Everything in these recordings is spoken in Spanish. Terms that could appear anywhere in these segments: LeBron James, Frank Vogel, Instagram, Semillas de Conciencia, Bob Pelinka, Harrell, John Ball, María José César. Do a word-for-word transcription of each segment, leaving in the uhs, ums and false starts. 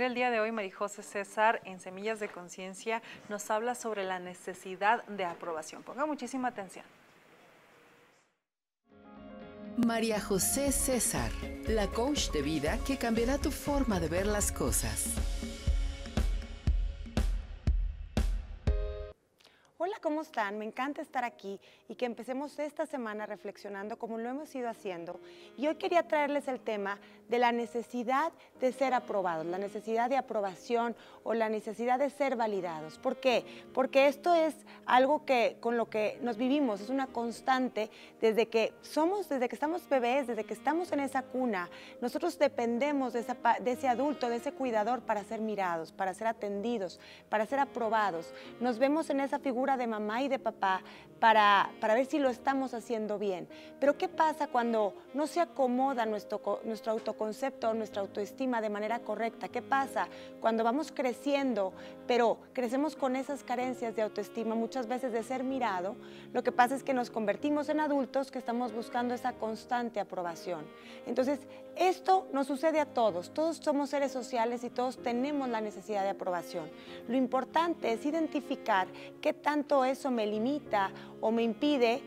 El día de hoy María José César en Semillas de Conciencia nos habla sobre la necesidad de aprobación. Ponga muchísima atención. María José César, la coach de vida que cambiará tu forma de ver las cosas. Hola, ¿cómo están? Me encanta estar aquí y que empecemos esta semana reflexionando como lo hemos ido haciendo. Y hoy quería traerles el tema de la necesidad de ser aprobados, la necesidad de aprobación o la necesidad de ser validados. ¿Por qué? Porque esto es algo que con lo que nos vivimos, es una constante desde que somos, desde que estamos bebés, desde que estamos en esa cuna. Nosotros dependemos de, esa, de ese adulto, de ese cuidador para ser mirados, para ser atendidos, para ser aprobados. Nos vemos en esa figura de mamá y de papá para, para ver si lo estamos haciendo bien. Pero ¿qué pasa cuando no se acomoda nuestro, nuestro autoconcepto, nuestra autoestima de manera correcta? ¿Qué pasa cuando vamos creciendo, pero crecemos con esas carencias de autoestima, muchas veces de ser mirado? Lo que pasa es que nos convertimos en adultos que estamos buscando esa constante aprobación. Entonces, esto nos sucede a todos. Todos somos seres sociales y todos tenemos la necesidad de aprobación. Lo importante es identificar qué tanto tanto eso me limita o me impide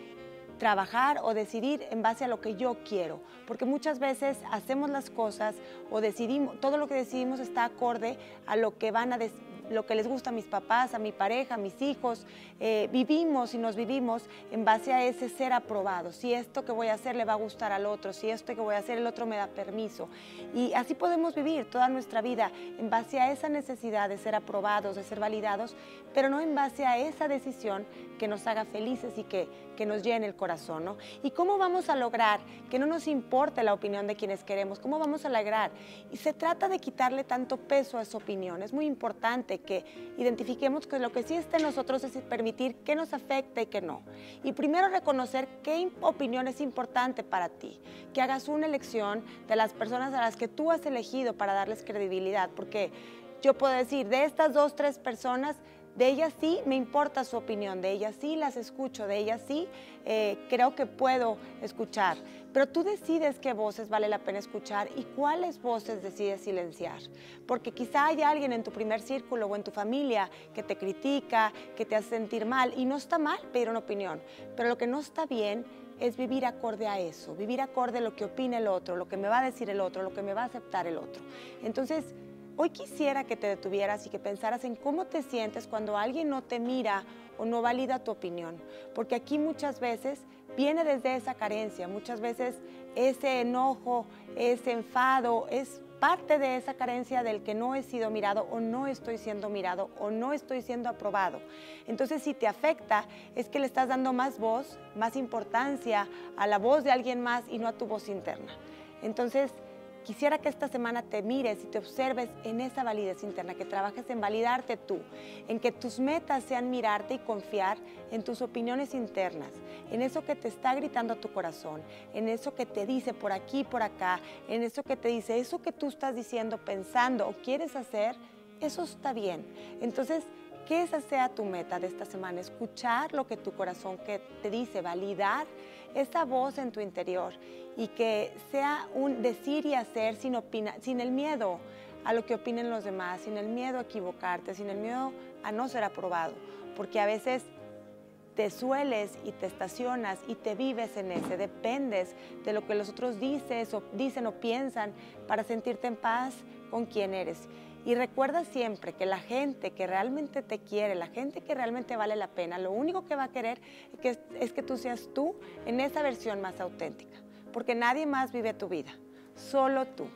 trabajar o decidir en base a lo que yo quiero, porque muchas veces hacemos las cosas o decidimos, todo lo que decidimos está acorde a lo que van a decir, lo que les gusta a mis papás, a mi pareja, a mis hijos. Eh, vivimos y nos vivimos en base a ese ser aprobado. Si esto que voy a hacer le va a gustar al otro, si esto que voy a hacer el otro me da permiso. Y así podemos vivir toda nuestra vida en base a esa necesidad de ser aprobados, de ser validados, pero no en base a esa decisión que nos haga felices y que, que nos llene el corazón, ¿no? ¿Y cómo vamos a lograr que no nos importe la opinión de quienes queremos? ¿Cómo vamos a lograr? Y se trata de quitarle tanto peso a esa opinión. Es muy importante que identifiquemos que lo que sí está en nosotros es permitir qué nos afecta y qué no. Y primero reconocer qué opinión es importante para ti, que hagas una elección de las personas a las que tú has elegido para darles credibilidad, porque yo puedo decir, de estas dos, tres personas, de ellas sí me importa su opinión, de ellas sí las escucho, de ellas sí eh, creo que puedo escuchar. Pero tú decides qué voces vale la pena escuchar y cuáles voces decides silenciar. Porque quizá haya alguien en tu primer círculo o en tu familia que te critica, que te hace sentir mal, y no está mal pedir una opinión, pero lo que no está bien es vivir acorde a eso, vivir acorde a lo que opina el otro, lo que me va a decir el otro, lo que me va a aceptar el otro. Entonces, hoy quisiera que te detuvieras y que pensaras en cómo te sientes cuando alguien no te mira o no valida tu opinión, porque aquí muchas veces viene desde esa carencia, muchas veces ese enojo, ese enfado, es parte de esa carencia del que no he sido mirado o no estoy siendo mirado o no estoy siendo aprobado. Entonces, si te afecta, es que le estás dando más voz, más importancia a la voz de alguien más y no a tu voz interna. Entonces, quisiera que esta semana te mires y te observes en esa validez interna, que trabajes en validarte tú, en que tus metas sean mirarte y confiar en tus opiniones internas, en eso que te está gritando tu corazón, en eso que te dice por aquí, por acá, en eso que te dice, eso que tú estás diciendo, pensando o quieres hacer, eso está bien. Entonces, que esa sea tu meta de esta semana, escuchar lo que tu corazón que te dice, validar esa voz en tu interior y que sea un decir y hacer sin, opina, sin el miedo a lo que opinen los demás, sin el miedo a equivocarte, sin el miedo a no ser aprobado, porque a veces te sueles y te estacionas y te vives en ese, dependes de lo que los otros dices, o dicen o piensan para sentirte en paz con quien eres. Y recuerda siempre que la gente que realmente te quiere, la gente que realmente vale la pena, lo único que va a querer es que, es que tú seas tú en esa versión más auténtica, porque nadie más vive tu vida, solo tú.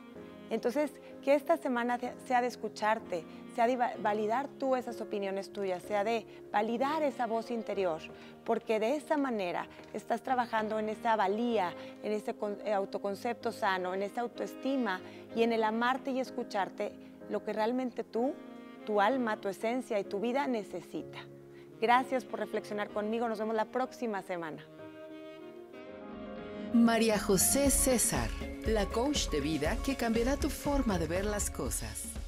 Entonces, que esta semana sea de escucharte, sea de validar tú esas opiniones tuyas, sea de validar esa voz interior, porque de esa manera estás trabajando en esa valía, en ese autoconcepto sano, en esa autoestima y en el amarte y escucharte, lo que realmente tú, tu alma, tu esencia y tu vida necesita. Gracias por reflexionar conmigo. Nos vemos la próxima semana. María José César, la coach de vida que cambiará tu forma de ver las cosas.